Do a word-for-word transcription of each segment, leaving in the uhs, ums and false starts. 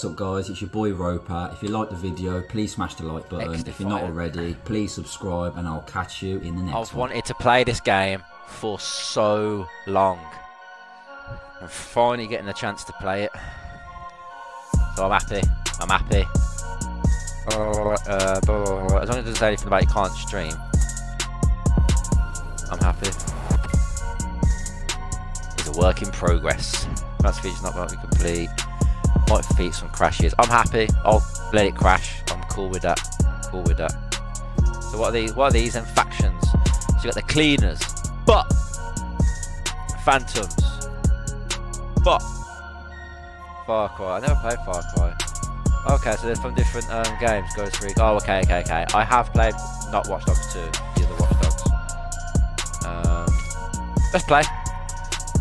What's up guys, it's your boy Roper. If you like the video, please smash the like button. Next if you're not already, please subscribe and I'll catch you in the next I've one. I've wanted to play this game for so long. I'm finally getting the chance to play it. So I'm happy, I'm happy. Uh, blah, blah, blah. As long as it doesn't say anything about it, you can't stream. I'm happy. It's a work in progress. That's feature's not going to be complete. Might defeat some crashes. I'm happy. I'll let it crash. I'm cool with that. I'm cool with that. So what are these? What are these then? Factions. So you got the cleaners, but phantoms, but Far Cry. I never played Far Cry. Okay, so there's some different um, games. Ghost Recon. Oh, okay, okay, okay. I have played not Watch Dogs two. The other Watch Dogs. Um, let's play.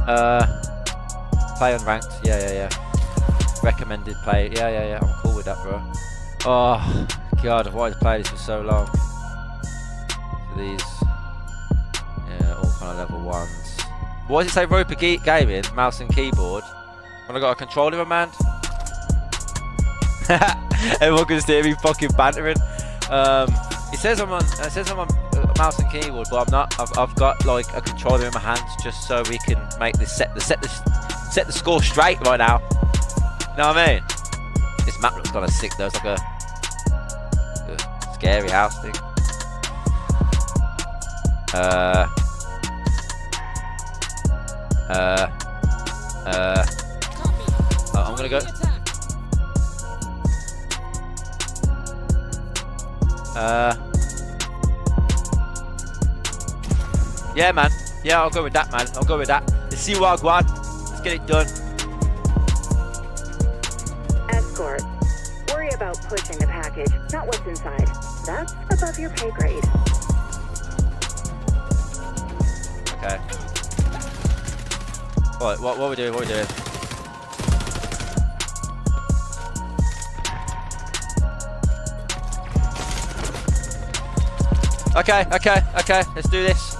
Uh, play unranked. Yeah, yeah, yeah. Recommended play, yeah, yeah, yeah. I'm cool with that, bro. Oh, God, I've wanted to play this for so long. So these, yeah, all kind of level ones. What does it say, Roper Geek Gaming, mouse and keyboard? When I got a controller in my hand, everyone can hear me fucking bantering. Um, it says I'm on, it says I'm on uh, mouse and keyboard, but I'm not. I've, I've got like a controller in my hand just so we can make this set the set the set the score straight right now. You know what I mean? This map looks kind of sick though, it's like a, a scary house thing. Uh, uh, uh, oh, I'm gonna go. Uh, yeah man, yeah I'll go with that man, I'll go with that. Let's see what I want, let's get it done. Worry about pushing the package, not what's inside. That's above your pay grade. Okay. Alright, what, what are we doing? What are we doing? Okay, okay, okay, let's do this.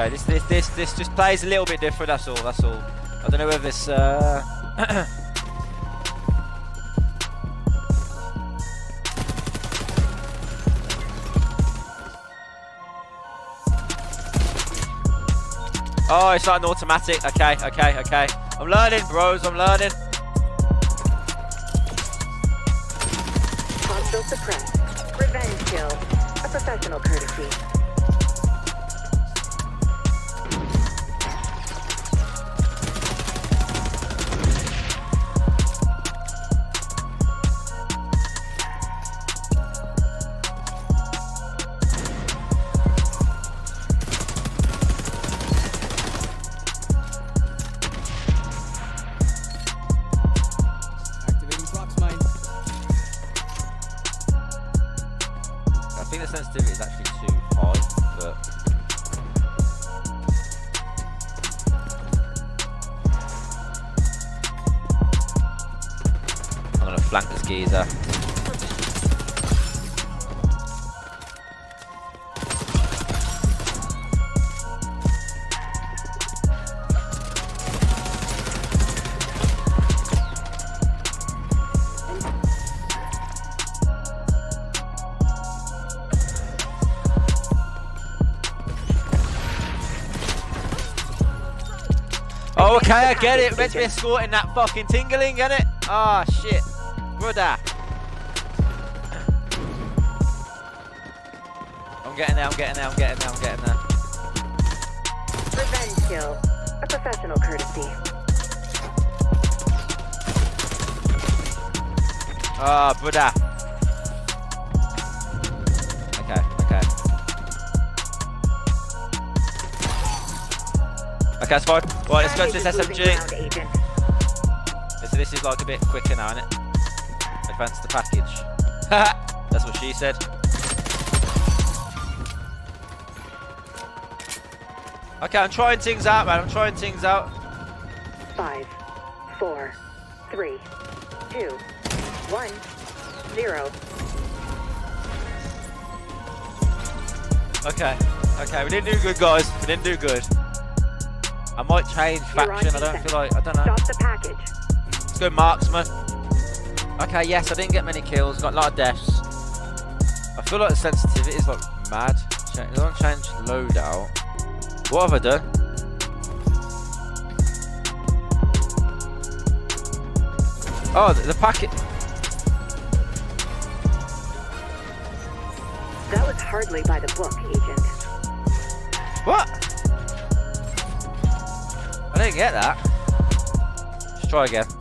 Okay, this, this this this just plays a little bit different. That's all. That's all. I don't know whether this. Uh... oh, it's like an automatic. Okay, okay, okay. I'm learning, bros. I'm learning. Hostile suppressed. Revenge kill. A professional courtesy. I think the sensitivity is actually too high, but I'm gonna flank this geezer. Oh, okay, I get it. We're meant to be escorting that fucking tingling, get it? Ah, oh, shit. Brother. I'm getting there, I'm getting there, I'm getting there, I'm getting there. Revenge kill. A professional courtesy. Ah, oh, brother. Okay, okay. Okay, that's fine. Right, let's go to this S M G. So this is like a bit quicker now, isn't it? Advance the package. That's what she said. Okay, I'm trying things out, man. I'm trying things out. Five, four, three, two, one, zero. Okay, okay, we didn't do good, guys. We didn't do good. I might change faction. I don't feel like, I don't know. Stop the package. Let's go marksman. Okay, yes, I didn't get many kills, got a lot of deaths. I feel like the sensitivity is like mad. I don't change loadout. What have I done? Oh, the, the packet. That was hardly by the book, Agent. What? I didn't get that. Let's try again.